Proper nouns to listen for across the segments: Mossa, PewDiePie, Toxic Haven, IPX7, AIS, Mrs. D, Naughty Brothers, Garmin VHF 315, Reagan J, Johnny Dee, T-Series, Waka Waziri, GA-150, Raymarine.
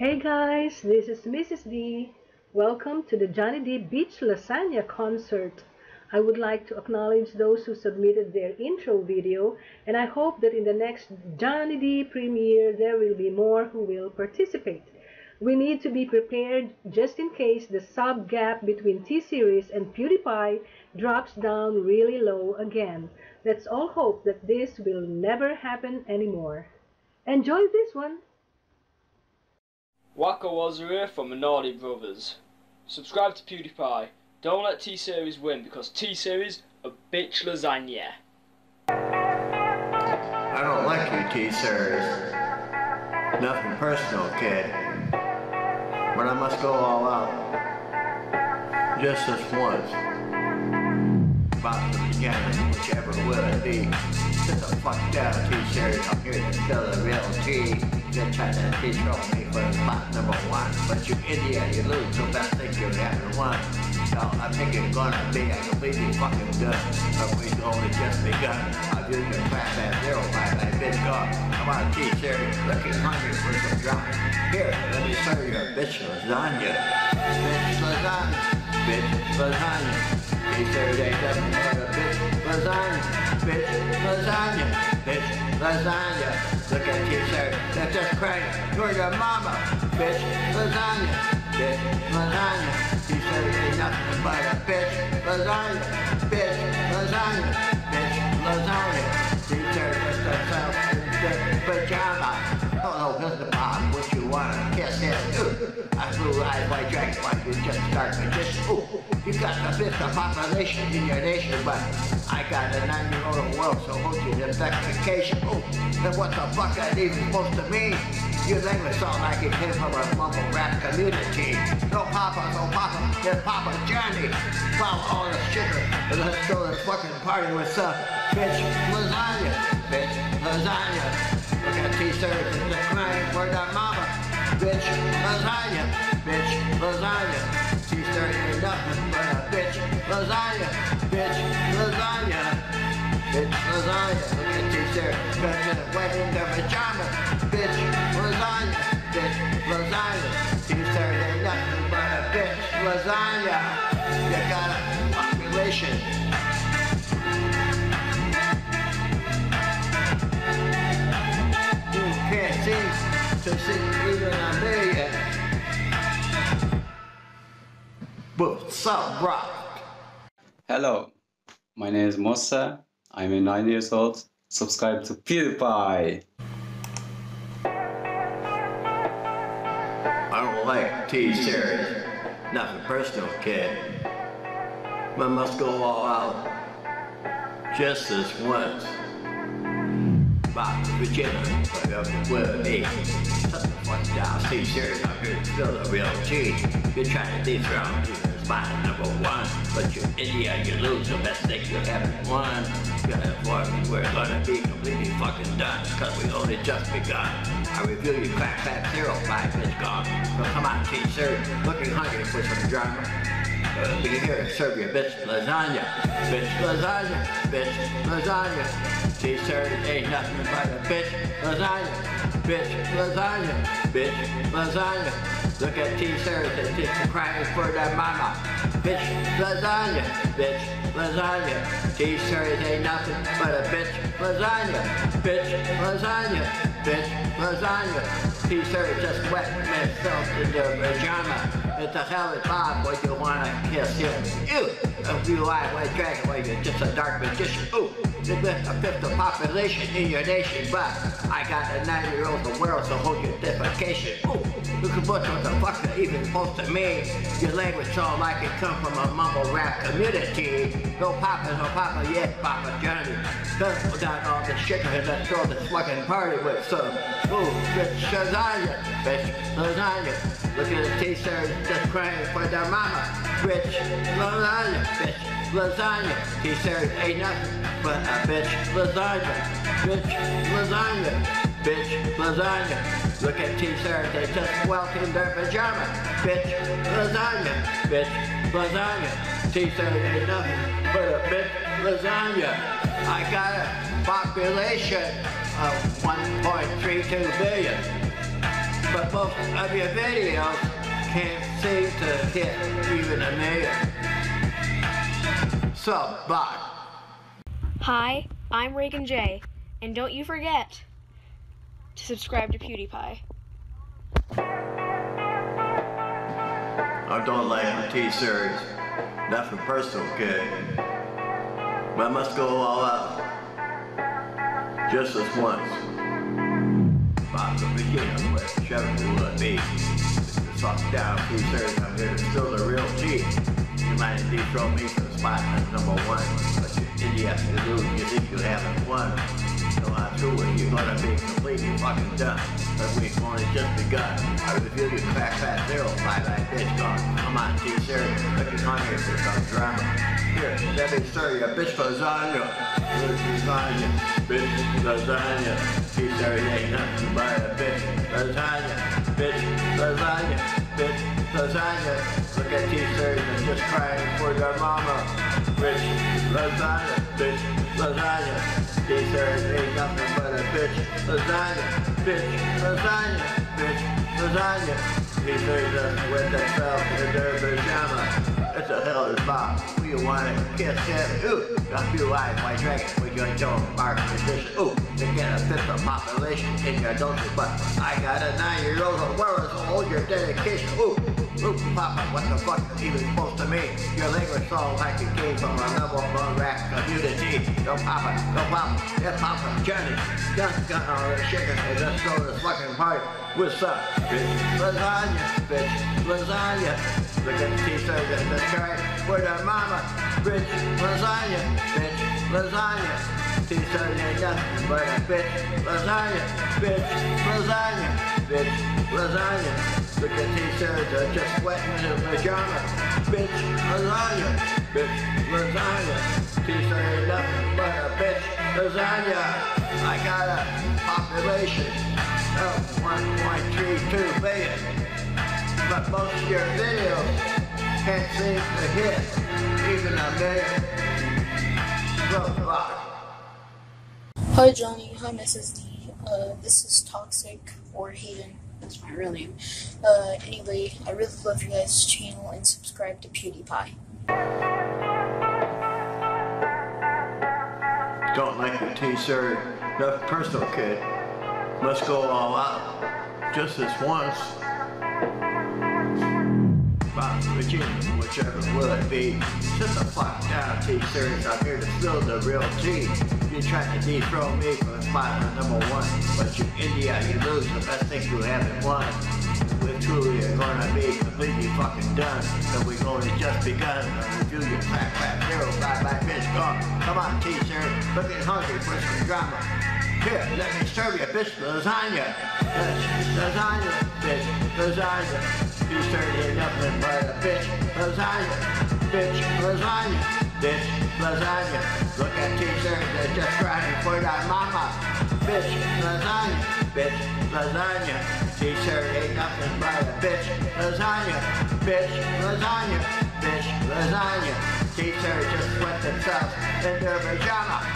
Hey guys, this is Mrs. D. Welcome to the Johnny Dee Beach Lasagna Concert. I would like to acknowledge those who submitted their intro video, and I hope that in the next Johnny Dee premiere there will be more who will participate. We need to be prepared just in case the sub gap between T-Series and PewDiePie drops down really low again. Let's all hope that this will never happen anymore. Enjoy this one! Waka Waziri from the Naughty Brothers. Subscribe to PewDiePie. Don't let T-Series win because T-Series a bitch lasagna. I don't like you, T-Series. Nothing personal, kid. But I must go all out. Just this once. About to begin, whichever will it be. Sit the fuck down, T-Series, I'm here to tell the real tea. They're trying to teach me for spot number one, but you idiot, you lose, so best think you haven't won. So I think it's gonna be a completely fucking good, but we've only just begun. I've used your crap at 05, I've been gone. Come on, T-Series, looking hungry for some drop. Here, let me serve you a bitch lasagna. Bitch lasagna, bitch lasagna. T-Series ain't nothing but a bitch lasagna, bitch lasagna, bitch lasagna. Look at T-Series, that's just crank, you're your mama, bitch lasagna, bitch lasagna. T-Series ain't nothing but a bitch lasagna, bitch lasagna, bitch lasagna. T-Series just herself in the pajama. Oh, no, the bomb, what you wanna kiss him? Ooh, I blew eyes like dragon, why you just start magician? Ooh. You got the bit of population in your nation, but I got a 9-year-old world, so hold your defecation. Oh, then what the fuck that even supposed to mean? Your language sound like it came from a mumble rap community. No papa, then Papa Johnny. Follow all the sugar, and let's go to the fucking party with some bitch lasagna. Bitch lasagna. Look at T-Series in the crying for the mama. Bitch lasagna. Bitch lasagna. T-Series ain't nothing but a bitch lasagna, bitch lasagna, bitch lasagna. Look at T-Series, cutting in the wet in their pajamas. Bitch lasagna, bitch lasagna. T-Series ain't nothing but a bitch lasagna. You got a population. You can't seem to see even a million. What's up, rock? Hello, my name is Mossa. I'm 9 years old. Subscribe to PewDiePie. I don't like T-Series. Nothing personal, kid. But I must go all out. Just this once. About to begin, but up with me. What's down, T-Series? I'm here to fill the real tea. You're trying to dethrone me. Spot number one, but you're idiot, you lose the best thing you haven't won. Gonna inform me we're gonna be completely fucking done, cause we only just begun. I review you crack fat 05 is gone. So come on, T-Series, looking hungry for some drama. Be here and serve your bitch lasagna. Bitch lasagna, bitch lasagna. T-Series ain't nothing but a bitch lasagna. Bitch lasagna, bitch lasagna. Look at T-Series and just crying for their mama. Bitch lasagna, bitch lasagna. T-Series ain't nothing but a bitch lasagna. Bitch lasagna, bitch lasagna. T-Series just wet myself in their pajama. It's a hell of a bob when you wanna kiss him. Ew! A blue-eyed white dragon when you're just a dark magician. Ooh! You're just a fifth of population in your nation, but I got a 9-year-old in the world, so hold your defecation. Ooh! You can put what the fuck that even supposed to mean. Your language sound like it come from a mumble rap community. No papa, yes, Papa Johnny. Let's down all the sugar and let's throw this fucking party with some. Ooh, bitch lasagna, bitch lasagna. Look at the T-Series just crying for their mama. Bitch lasagna, bitch lasagna. T-Series ain't nothing but a bitch lasagna, bitch lasagna. Bitch lasagna. Look at T-Series, they just welt in their pajamas. Bitch lasagna. Bitch lasagna. T-Series ain't nothing but a bitch lasagna. I got a population of 1.32 billion. but most of your videos can't seem to hit even a million. So, bye. Hi, I'm Reagan J, and don't you forget to subscribe to PewDiePie. I don't like the T-Series. Nothing personal, kid. But I must go all out. Just this once. By the beginning, let's shut up and let me. Mr. Sock down, T-Series, I'm here to steal the real cheat. You might indeed throw me for the spot as #1. But you idiots, you lose, you think you haven't won. So I'm sure you're gonna be completely fucking done. But we've only just begun. I reveal you crack fat zero, bye-bye bitch gone. Come on, T-Series, but you come here for some drama. Here, let me stir your bitch lasagna. Bitch lasagna, bitch lasagna. T-Series ain't nothing but a bitch lasagna. Bitch lasagna, bitch lasagna. Look at T-Series and just crying for your mama. Bitch lasagna, bitch lasagna. T-Series ain't nothing but a bitch lasagna, bitch lasagna, bitch lasagna. T-Series doesn't with themselves in their pajama. It's a hell of a bomb. We wanna kiss him. Ooh, got few eyes white dragon with your jaw mark position. Ooh, to get a fifth of population in your donkey butt. I got a 9-year-old who wears all your dedication. Ooh. Ooh, Papa, what the fuck is even supposed to mean? Your language sounds like it came from a level one rack community. Go Papa, yeah Papa, Johnny. Just got all the chicken and just throw this fucking party. What's up, bitch? Lasagna, bitch. Lasagna. Look at T-Series at the church with her mama. Bitch, lasagna, bitch. Lasagna. T-Series ain't nothing but a bitch. Lasagna, bitch. Lasagna, bitch. Lasagna. Look at T-Series are just sweating in their pajamas. Bitch lasagna, bitch lasagna. T-Series nothing but a bitch lasagna. I got a population of 1.32 billion, but most of your videos can't seem to hit even a million. Hi Johnny, hi Mrs. D. This is Toxic Haven. That's my real name. Anyway, I really love your guys' channel and subscribe to PewDiePie. Don't like the T-Series. Enough personal, kid. Let's go all out. Just this once. Bob Virginia, whichever will it be. Sit the fuck down, T-Series. I'm here to spill the real tea. You tried to dethrone me for the spot on #1. But you idiot, you lose the best thing you haven't won. We truly are gonna be completely fucking done. So we've only just begun. And we'll do your crack, crack, zero, bye-bye, bitch, gone. Come on, T-Series, looking hungry for some drama. Here, let me serve you, bitch, lasagna. Bitch, lasagna, bitch, lasagna. T-Series ain't nothing but a bitch lasagna, bitch lasagna, bitch lasagna. Look at T-Series, they're just crying for that mama. Bitch lasagna, bitch lasagna. T-Series ain't nothing but a bitch lasagna, bitch lasagna, bitch lasagna. T-Series just wet themselves in their pajamas.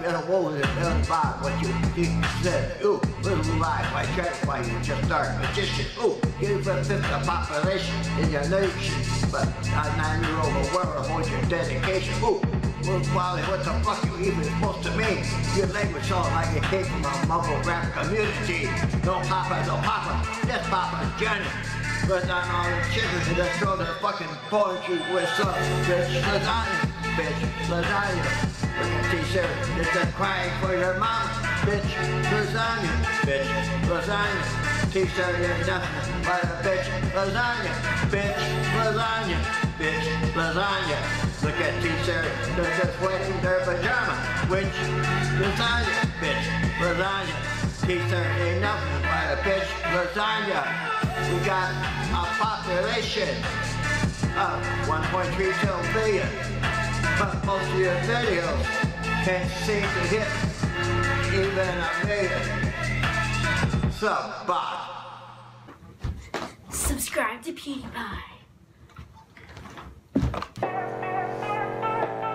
Little woman, little vibe, what you said, ooh, little lie, why track, why you just dark magician, ooh, you put the population in your nation, but a 9-year-old world holds your dedication, ooh, Wally, what the fuck you even supposed to mean? Your language sounds like it came from a mumble rap community, no Papa, no Papa, this Papa's Johnny, but on all the chickens and just throw their fucking poetry with some bitch lasagna, bitch lasagna. Look at T-Series, they're just crying for your mama. Bitch lasagna, bitch lasagna. T-Series ain't nothing but a bitch lasagna, bitch lasagna, bitch lasagna. Look at T-Series, they're just wetting their pajama. Bitch lasagna, bitch lasagna. T-Series ain't nothing but a bitch lasagna. We got a population of 1.32 billion. But most of your videos can't seem to hit even a million. So, bye. Subscribe to PewDiePie.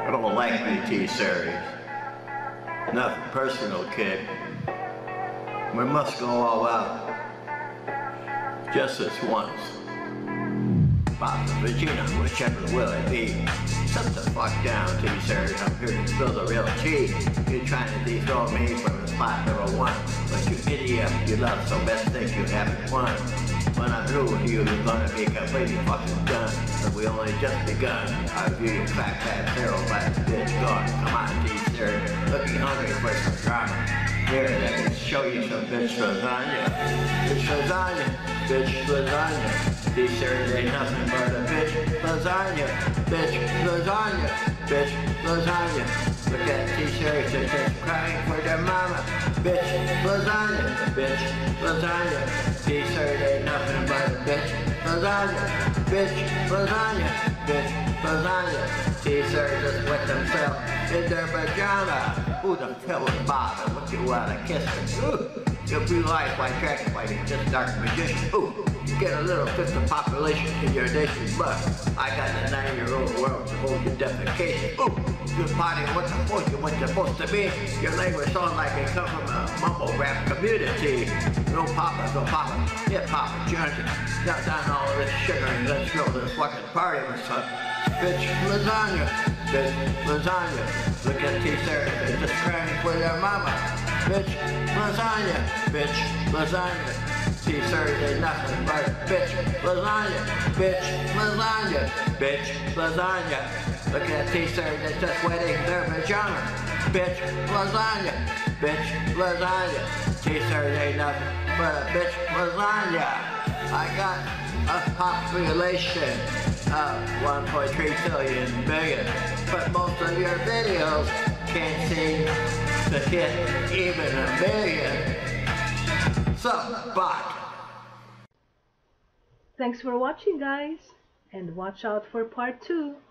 I don't like the T-Series. Nothing personal, kid. We must go all out. just this once. Pop the vagina, whichever will it be. Shut the fuck down, T-Series, I'm here to spill the real tea. You're trying to dethrone me from the spot number one, but you idiot, you love so best think you haven't won. When I'm through with you, you're gonna be completely fucking done. But we only just begun. I view your fat fat barrel by the bitch gone. Come on, T-Series, looking hungry for some drama. Here, let me show you some bitch lasagna. Bitch lasagna, bitch lasagna. These series ain't nothing but a bitch lasagna. Bitch lasagna, bitch lasagna. Look at these series, they're just crying for their mama. Bitch lasagna, bitch lasagna. These series ain't nothing but a bitch lasagna. Bitch lasagna, bitch lasagna. These series just wet themselves in their pajama. Ooh, the pill is bother, what you wanna kiss it? Ooh, you'll be like by track fighting, just dark magician. Ooh, you get a little fifth of population in your nation, but I got the 9-year-old world to hold your defecation. Ooh, you're potting what the fuck you what you're supposed to be. Your language sounds like it comes from a mumble rap community. No papa, no papa, hip hop, junkie. Stop down all this sugar and let's go to this fucking party, my son. Bitch lasagna. Bitch lasagna, look at T-Series, they're just crying for their mama. Bitch lasagna, bitch lasagna. T-Series ain't nothing but bitch lasagna, bitch lasagna, bitch lasagna. Look at T-Series, they're just wetting their pajama. Bitch lasagna, bitch lasagna. T-Series ain't nothing but a bitch lasagna. I got a population of 1.3 billion. But most of your videos can't seem to hit even a million. So, but thanks for watching, guys, and watch out for part 2.